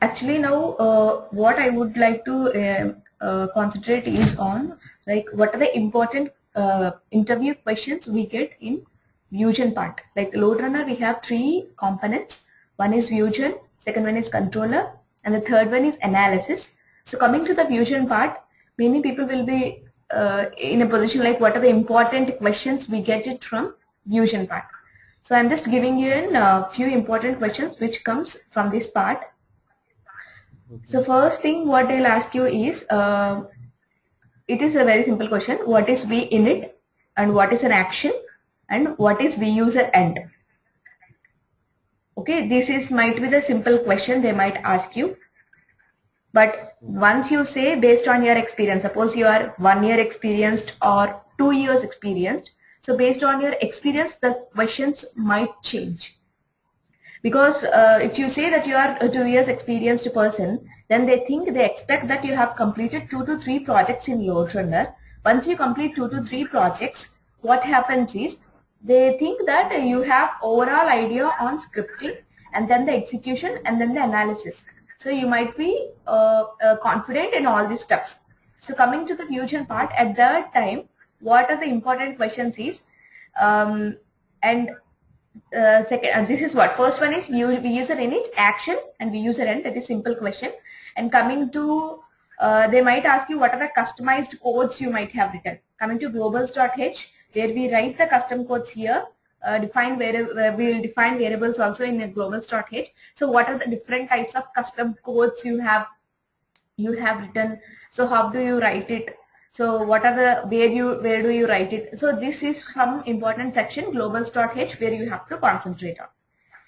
Actually now what I would like to concentrate is on like what are the important interview questions we get in VuGen part. Like LoadRunner, we have three components. One is VuGen, second one is controller, and the third one is analysis. So coming to the VuGen part, many people will be in a position like what are the important questions we get it from VuGen part. So I'm just giving you a few important questions which comes from this part. Okay. So first thing what I'll ask you is, it is a very simple question. What is VInit and what is an action and what is VUserEnd? Okay, this is might be the simple question they might ask you. But once you say based on your experience, suppose you are 1 year experienced or 2 years experienced. So based on your experience, the questions might change. Because if you say that you are a 2 years experienced person, then they expect that you have completed 2 to 3 projects in LoadRunner. Once you complete 2 to 3 projects, what happens is they think that you have overall idea on scripting and then the execution and then the analysis. So you might be confident in all these steps. So coming to the VuGen part, at that time, what are the important questions is, this is what first one is VUserInit, action, and VUserEnd. That is simple question. And coming to they might ask you what are the customized codes you might have written. Coming to globals.h, where we write the custom codes here, we will define variables also in globals.h. So what are the different types of custom codes you have written? So how do you write it? So what are the where do you write it? So this is some important section, globals.h, where you have to concentrate on.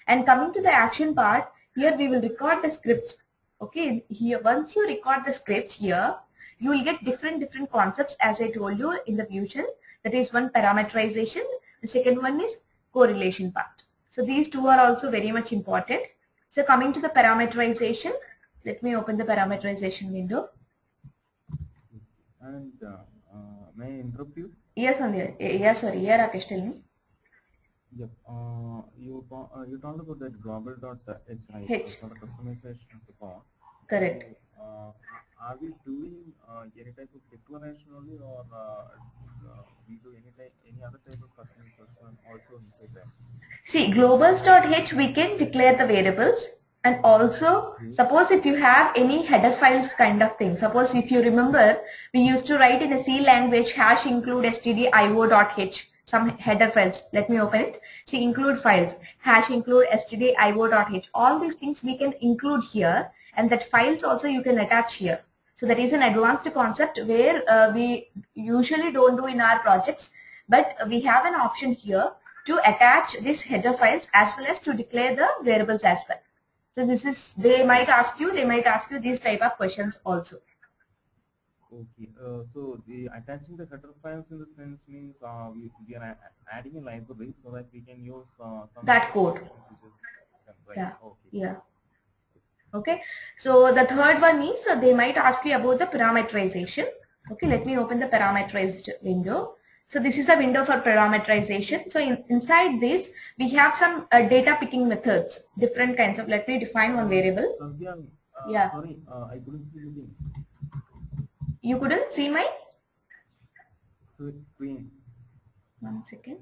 And coming to the action part, here we will record the script. Okay, here once you record the script here, you will get different concepts as I told you in the VuGen. That is one parameterization, the second one is correlation part. So these two are also very much important. So coming to the parameterization, let me open the parameterization window. And may I interrupt you? Yes, Andhya. Yeah, sorry. Yeah, Rakesh, tell me. Yep. You talked about that global.h for customization of the part. Correct. So, are we doing any type of declaration only, or we do any other type of customization also inside that? See, globals.h, we can declare the variables. And also, suppose if you have any header files kind of thing, suppose if you remember, we used to write in a C language #include stdio.h, some header files. Let me open it. See, include files, #include stdio.h. All these things we can include here, and that files also you can attach here. So that is an advanced concept where we usually don't do in our projects, but we have an option here to attach these header files as well as to declare the variables as well. So this is, they might ask you these type of questions also. Okay, so the attaching the header files in the sense means we are adding a library so that we can use some that code. Right. Yeah. Okay. Yeah. Okay. So the third one is they might ask you about the parameterization. Okay, let me open the parameterized window. So this is a window for parameterization. So inside this, we have some data picking methods, different kinds of. Let me define one variable. Yeah. Sorry, I couldn't see the thing. You couldn't see my screen. 1 second.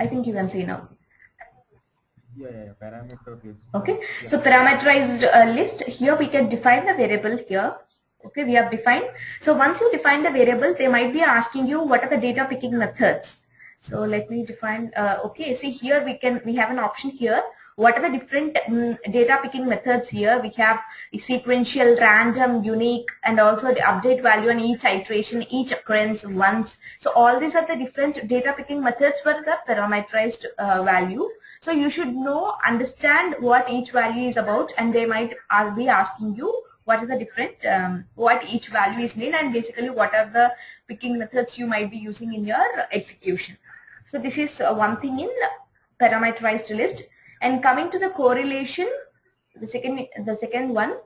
I think you can see now. Yeah, parameter. Okay, yeah. So parameterized list, here we can define the variable here. Okay, we have defined. So once you define the variable, they might be asking you what are the data picking methods. So let me define, okay, see here we have an option here. What are the different data picking methods here? We have sequential, random, unique, and also the update value on each iteration, each occurrence once. So all these are the different data picking methods for the parameterized value. So you should understand what each value is about, and they might be asking you what are the different, what each value is mean, and basically what are the picking methods you might be using in your execution. So this is one thing in parameterized list. And coming to the correlation, the second one,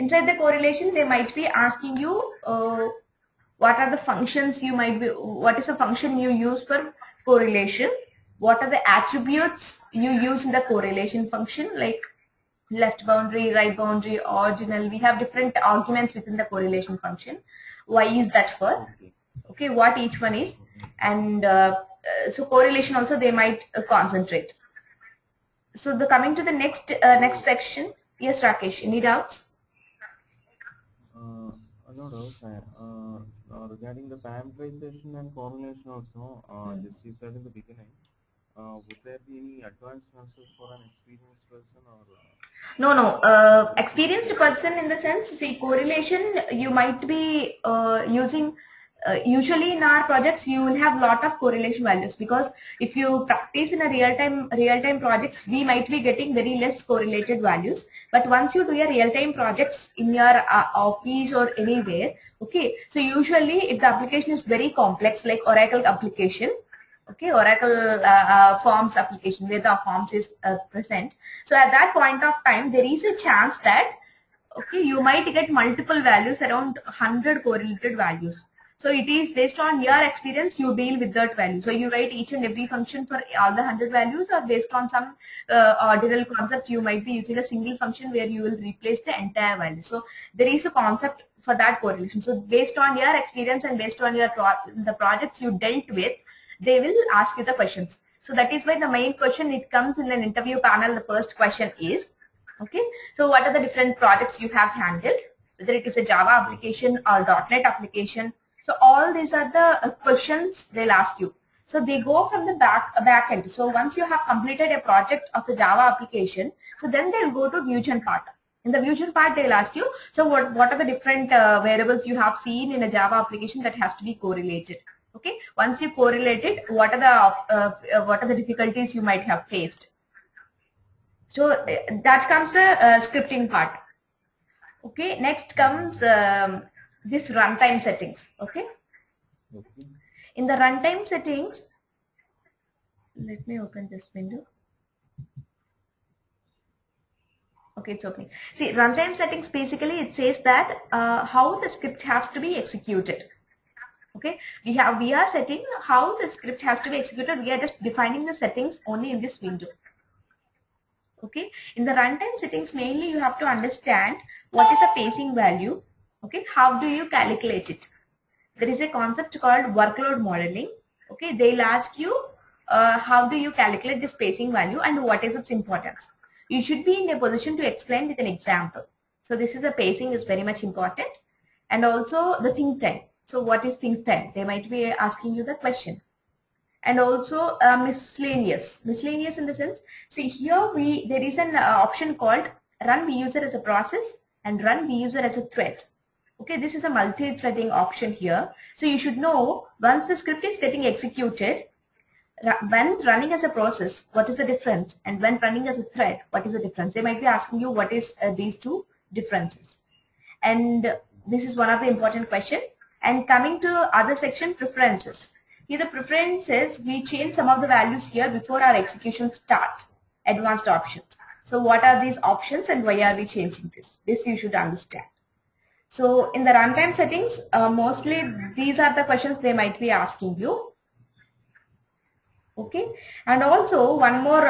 Inside the correlation, they might be asking you what are the functions you might be, what is a function you use for correlation, what are the attributes you use in the correlation function, like left boundary, right boundary, ordinal. We have different arguments within the correlation function. Why is that for? Okay, what each one is, and so correlation also they might concentrate. So the coming to the next next section. Yes, Rakesh, any doubts? No doubts. Regarding the parameterization and correlation also, just you said in the beginning. Would there be any advanced process for an experienced person or? No, experienced person in the sense, see, correlation you might be using. Usually in our projects you will have lot of correlation values, because if you practice in a real-time projects, we might be getting very less correlated values. But once you do your real-time projects in your office or anywhere, okay, so usually if the application is very complex, like Oracle application, okay, Oracle forms application where the forms is present, so at that point of time there is a chance that, okay, you might get multiple values, around 100 correlated values. So it is based on your experience you deal with that value. So you write each and every function for all the 100 values, or based on some ordinal concept you might be using a single function where you will replace the entire value. So there is a concept for that correlation. So based on your experience and based on your the projects you dealt with, they will ask you the questions. So that is why the main question it comes in an interview panel. The first question is, okay, so what are the different projects you have handled, whether it is a Java application or .NET application. So all these are the questions they'll ask you. So they go from the back end. So once you have completed a project of a Java application, so then they'll go to VuGen part. In the VuGen part, they'll ask you, so what are the different variables you have seen in a Java application that has to be correlated? Okay, once you correlate it, what are the difficulties you might have faced? So that comes the scripting part. Okay, next comes this runtime settings. Okay, in the runtime settings, let me open this window. Okay, it's opening. See, runtime settings, basically it says that how the script has to be executed. Okay, we are setting how the script has to be executed. We are just defining the settings only in this window. Okay, in the runtime settings, mainly you have to understand what is the pacing value. Okay, how do you calculate it? There is a concept called workload modeling. Okay, they'll ask you how do you calculate this pacing value and what is its importance. You should be in a position to explain with an example. So this is a pacing is very much important, and also the think time. So what is think time? They might be asking you the question. And also miscellaneous in the sense. See, here there is an option called run Vuser as a process and run Vuser as a thread. Okay, this is a multi-threading option here. So you should know, once the script is getting executed, when running as a process, what is the difference? And when running as a thread, what is the difference? They might be asking you what is these two differences. And this is one of the important questions. And coming to other section, preferences. Here the preferences, we change some of the values here before our execution starts. Advanced options. So what are these options and why are we changing this? This you should understand. So in the runtime settings, mostly these are the questions they might be asking you. Okay, and also one more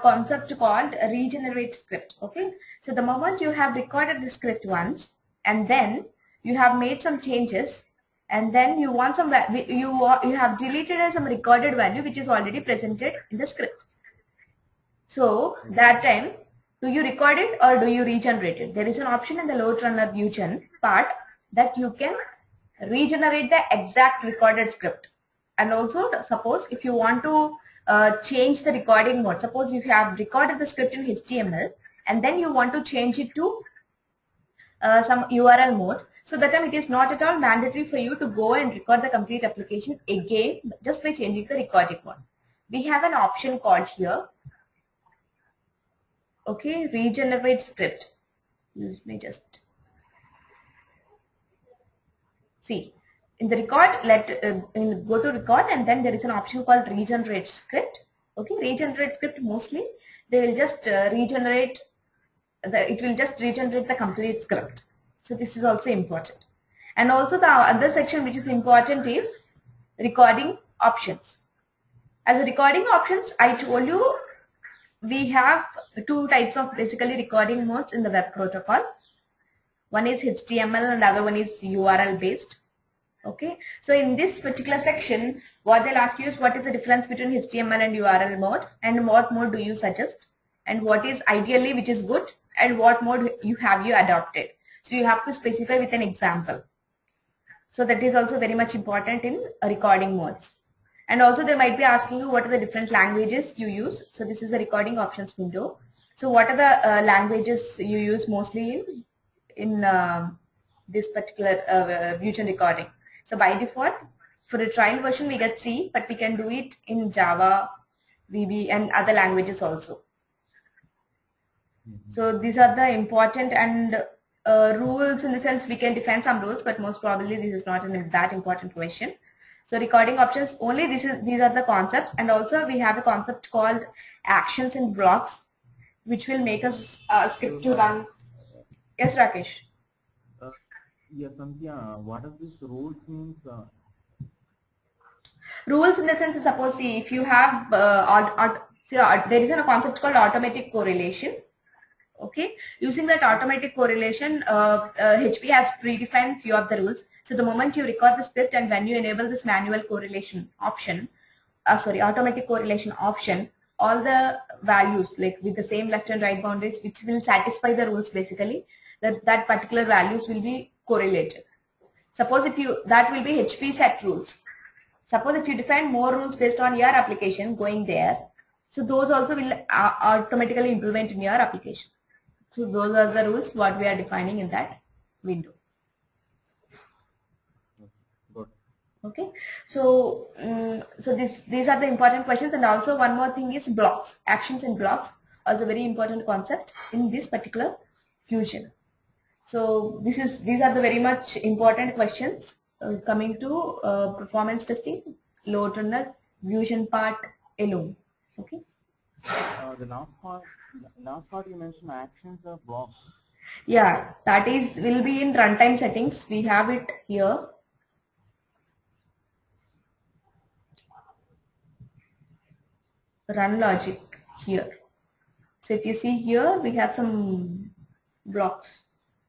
concept called regenerate script. Okay, so the moment you have recorded the script once, and then you have made some changes, and then you want some you have deleted some recorded value which is already presented in the script. So that time, do you record it or do you regenerate it? There is an option in the LoadRunner VuGen part that you can regenerate the exact recorded script. And also, suppose if you want to change the recording mode, suppose if you have recorded the script in HTML and then you want to change it to some URL mode, so that time it is not at all mandatory for you to go and record the complete application again just by changing the recording mode. We have an option called here. Okay, regenerate script. Let me just see in the record. Go to record, and then there is an option called regenerate script. Okay, regenerate script, mostly they will just regenerate the complete script. So this is also important. And also the other section which is important is recording options. As a recording options, I told you we have two types of basically recording modes in the web protocol. One is HTML and the other one is URL based. Okay, so in this particular section, what they'll ask you is what is the difference between HTML and URL mode, and what mode do you suggest, and what is ideally which is good, and what mode you adopted. So you have to specify with an example. So that is also very much important in recording modes. And also they might be asking you what are the different languages you use. So this is the recording options window. So what are the languages you use mostly in this particular VuGen recording. So by default, for the trial version we get C, but we can do it in Java, VB and other languages also. Mm-hmm. So these are the important and rules in the sense we can define some rules, but most probably this is not that important question. So recording options only, these are the concepts, and also we have a concept called actions and blocks, which will make us script to run. Yes, Rakesh. Yes, Sandhya, what are these rules means? Rules in the sense, suppose, see, if you have, there is a concept called automatic correlation. Okay, using that automatic correlation, HP has predefined few of the rules. So the moment you record the script and when you enable this manual correlation option, automatic correlation option, all the values like with the same left and right boundaries which will satisfy the rules basically, that particular values will be correlated. Suppose if you, that will be HP set rules. Suppose if you define more rules based on your application going there, so those also will automatically implement in your application. So those are the rules what we are defining in that window. Good. Okay. So these are the important questions, and also one more thing is blocks, actions and blocks, also very important concept in this particular VuGen. So these are the very much important questions coming to performance testing, LoadRunner, VuGen part alone. Okay. The last part you mentioned actions or blocks. Yeah, that is will be in runtime settings. We have it here. Run logic here. So if you see here, we have some blocks.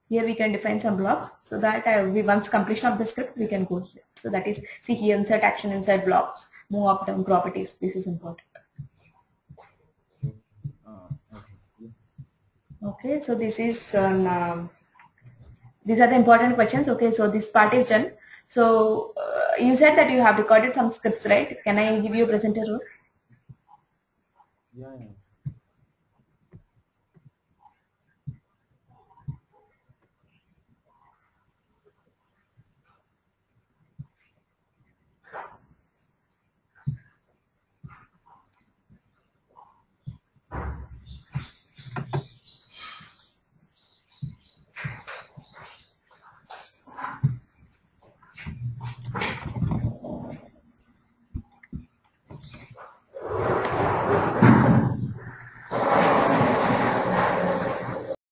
Here we can define some blocks so that once completion of the script, we can go here. So that is, see here, insert action, insert blocks, move up down properties. This is important. Okay, so this is these are the important questions. Okay, so this part is done. So you said that you have recorded some scripts, right? Can I give you a presenter role? Yeah.